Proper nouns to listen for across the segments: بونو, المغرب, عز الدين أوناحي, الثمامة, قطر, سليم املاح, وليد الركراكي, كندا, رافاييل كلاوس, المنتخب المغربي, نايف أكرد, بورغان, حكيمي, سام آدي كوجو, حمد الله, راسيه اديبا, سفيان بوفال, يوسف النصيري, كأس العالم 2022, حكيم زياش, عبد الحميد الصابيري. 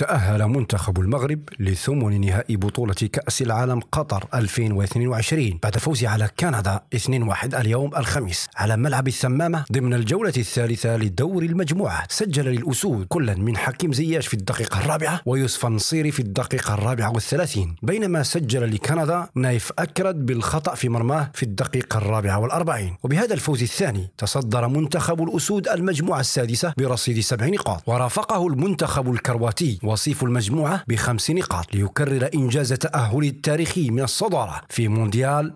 تأهل منتخب المغرب لثمن نهائي بطولة كأس العالم قطر 2022 بعد فوزه على كندا 2-1 اليوم الخميس على ملعب الثمامة ضمن الجولة الثالثة لدور المجموعة. سجل للأسود كلا من حكيم زياش في الدقيقة الرابعة ويوسف النصيري في الدقيقة 34، بينما سجل لكندا نايف أكرد بالخطأ في مرماه في الدقيقة 44. وبهذا الفوز الثاني تصدر منتخب الأسود المجموعة السادسة برصيد 70 نقاط، ورافقه المنتخب الكرواتي وصيف المجموعة ب5 نقاط ليكرر إنجاز تأهله التاريخي من الصدارة في مونديال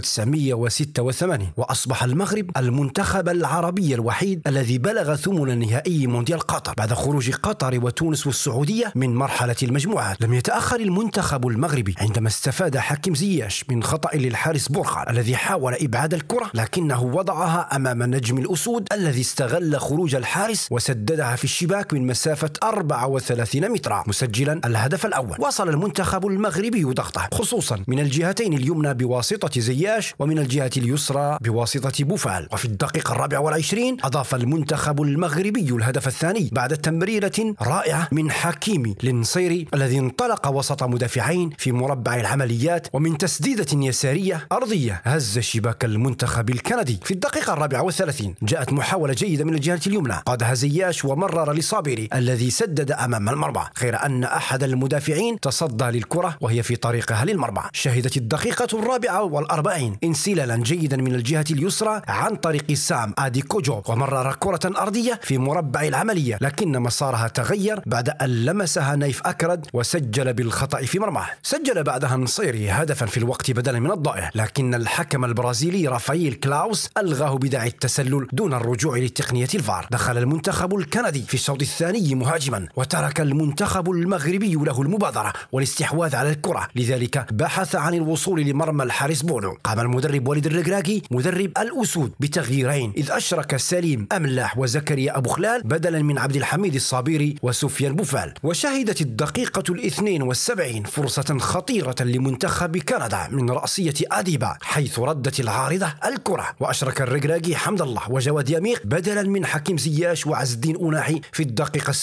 1986، وأصبح المغرب المنتخب العربي الوحيد الذي بلغ ثمن نهائي مونديال قطر بعد خروج قطر وتونس والسعودية من مرحلة المجموعات. لم يتأخر المنتخب المغربي عندما استفاد حكيم زياش من خطأ للحارس بورغان الذي حاول إبعاد الكرة لكنه وضعها أمام نجم الأسود الذي استغل خروج الحارس وسددها في الشباك من مسافة 34 مترا مسجلا الهدف الأول. واصل المنتخب المغربي ضغطه خصوصا من الجهتين، اليمنى بواسطة زياش ومن الجهة اليسرى بواسطة بوفال. وفي الدقيقة 24 أضاف المنتخب المغربي الهدف الثاني بعد تمريرة رائعة من حكيمي للنصيري الذي انطلق وسط مدافعين في مربع العمليات ومن تسديدة يسارية أرضية هز شباك المنتخب الكندي. في الدقيقة 34 جاءت محاولة جيدة من الجهة اليمنى قادها زياش ومرر لصابيري الذي سدد أمام المرمى، غير أن أحد المدافعين تصدى للكرة وهي في طريقها للمرمى. شهدت الدقيقة 44 انسلالا جيدا من الجهة اليسرى عن طريق سام آدي كوجو ومرر كرة أرضية في مربع العملية لكن مسارها تغير بعد أن لمسها نايف أكرد وسجل بالخطأ في مرماه. سجل بعدها النصيري هدفا في الوقت بدلا من الضائع، لكن الحكم البرازيلي رافاييل كلاوس ألغاه بداعي التسلل دون الرجوع لتقنية الفار. دخل المنتخب الكندي في الشوط الثاني مهاجما وترك المنتخب المغربي له المبادرة والاستحواذ على الكرة، لذلك بحث عن الوصول لمرمى الحارس بونو. قام المدرب وليد الركراكي مدرب الأسود بتغييرين، إذ أشرك سليم املاح وزكريا أبو خلال بدلا من عبد الحميد الصابيري وسفيان بوفال. وشهدت الدقيقة 72 فرصة خطيرة لمنتخب كندا من راسيه اديبا حيث ردت العارضة الكرة، وأشرك الركراكي حمد الله وجواد يميق بدلا من حكيم زياش وعز الدين أوناحي في الدقيقة 77،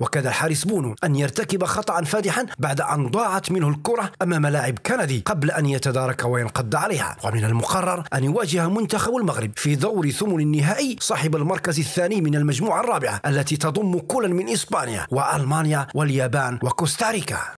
وكاد الحارس بونو أن يرتكب خطأ فادحا بعد أن ضاعت منه الكرة أمام لاعب كندي قبل أن يتدارك وينقض عليها. ومن المقرر أن يواجه منتخب المغرب في دور ثمن النهائي صاحب المركز الثاني من المجموعة الرابعة التي تضم كلا من إسبانيا وألمانيا واليابان وكوستاريكا.